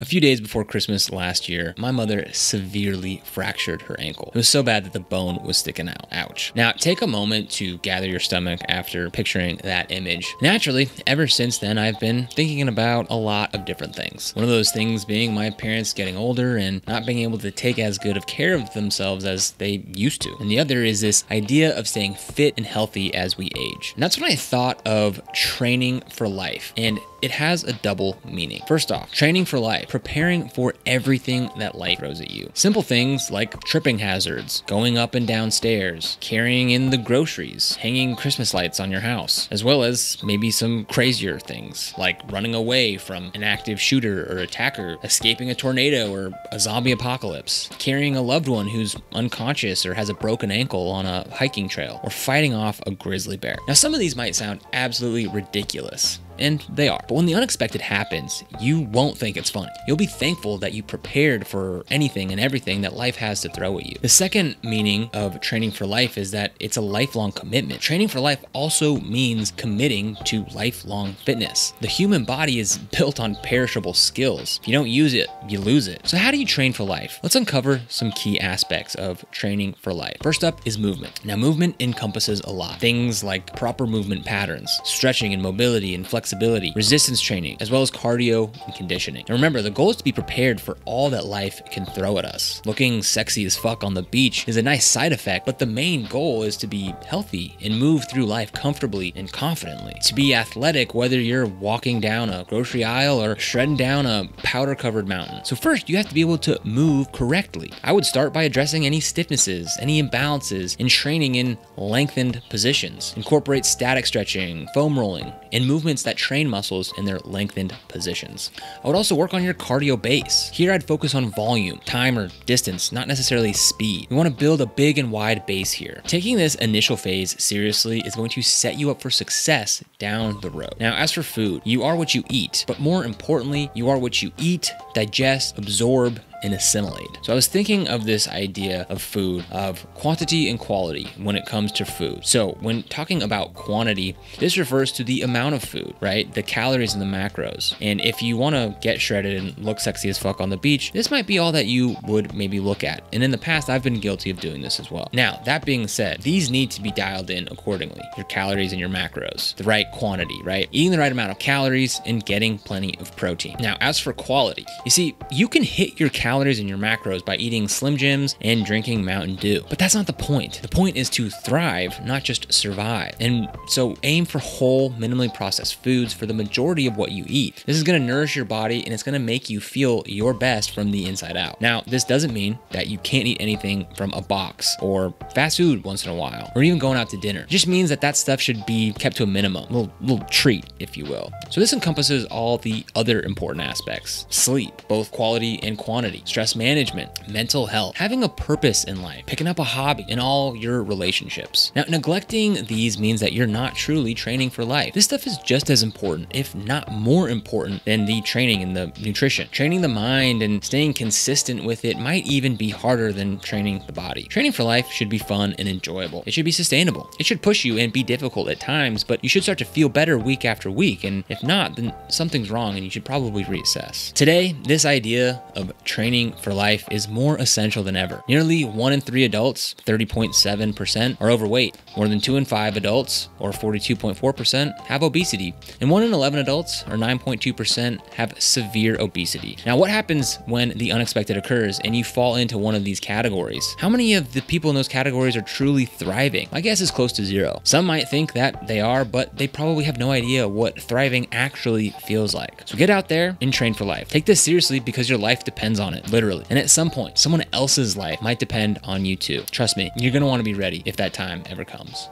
A few days before Christmas last year, my mother severely fractured her ankle. It was so bad that the bone was sticking out. Ouch. Now, take a moment to gather your stomach after picturing that image. Naturally, ever since then, I've been thinking about a lot of different things. One of those things being my parents getting older and not being able to take as good of care of themselves as they used to. And the other is this idea of staying fit and healthy as we age. And that's when I thought of training for life. And it has a double meaning. First off, training for life, preparing for everything that life throws at you. Simple things like tripping hazards, going up and down stairs, carrying in the groceries, hanging Christmas lights on your house, as well as maybe some crazier things like running away from an active shooter or attacker, escaping a tornado or a zombie apocalypse, carrying a loved one who's unconscious or has a broken ankle on a hiking trail, or fighting off a grizzly bear. Now, some of these might sound absolutely ridiculous, and they are. But when the unexpected happens, you won't think it's funny. You'll be thankful that you prepared for anything and everything that life has to throw at you. The second meaning of training for life is that it's a lifelong commitment. Training for life also means committing to lifelong fitness. The human body is built on perishable skills. If you don't use it, you lose it. So how do you train for life? Let's uncover some key aspects of training for life. First up is movement. Now, movement encompasses a lot. Things like proper movement patterns, stretching and mobility and flexibility, resistance training, as well as cardio and conditioning. And remember, the goal is to be prepared for all that life can throw at us. Looking sexy as fuck on the beach is a nice side effect, but the main goal is to be healthy and move through life comfortably and confidently. To be athletic, whether you're walking down a grocery aisle or shredding down a powder-covered mountain. So first, you have to be able to move correctly. I would start by addressing any stiffnesses, any imbalances, and training in lengthened positions. Incorporate static stretching, foam rolling, and movements that train muscles in their lengthened positions. I would also work on your cardio base. Here I'd focus on volume, time or distance, not necessarily speed. We want to build a big and wide base here. Taking this initial phase seriously is going to set you up for success down the road. Now, as for food, you are what you eat, but more importantly, you are what you eat, digest, absorb, and assimilate. So I was thinking of this idea of food, of quantity and quality when it comes to food. So when talking about quantity, this refers to the amount of food, right? The calories and the macros. And if you want to get shredded and look sexy as fuck on the beach, this might be all that you would maybe look at. And in the past, I've been guilty of doing this as well. Now, that being said, these need to be dialed in accordingly. Your calories and your macros, the right quantity, right? Eating the right amount of calories and getting plenty of protein. Now, as for quality, you see, you can hit your calories and your macros by eating Slim Jims and drinking Mountain Dew. But that's not the point. The point is to thrive, not just survive. And so aim for whole, minimally processed foods for the majority of what you eat. This is going to nourish your body and it's going to make you feel your best from the inside out. Now, this doesn't mean that you can't eat anything from a box or fast food once in a while, or even going out to dinner. It just means that that stuff should be kept to a minimum, a little treat, if you will. So this encompasses all the other important aspects. Sleep, both quality and quantity. Stress management, mental health, having a purpose in life, picking up a hobby, in all your relationships. Now, neglecting these means that you're not truly training for life. This stuff is just as important, if not more important, than the training and the nutrition. Training the mind and staying consistent with it might even be harder than training the body. Training for life should be fun and enjoyable. It should be sustainable. It should push you and be difficult at times, but you should start to feel better week after week. And if not, then something's wrong and you should probably reassess. Today, this idea of training for life is more essential than ever. Nearly 1 in 3 adults, 30.7%, are overweight. More than 2 in 5 adults, or 42.4%, have obesity. And 1 in 11 adults, or 9.2%, have severe obesity. Now, what happens when the unexpected occurs and you fall into one of these categories? How many of the people in those categories are truly thriving? My guess is close to zero. Some might think that they are, but they probably have no idea what thriving actually feels like. So get out there and train for life. Take this seriously because your life depends on it, literally. And at some point, someone else's life might depend on you too. Trust me, you're going to want to be ready if that time ever comes.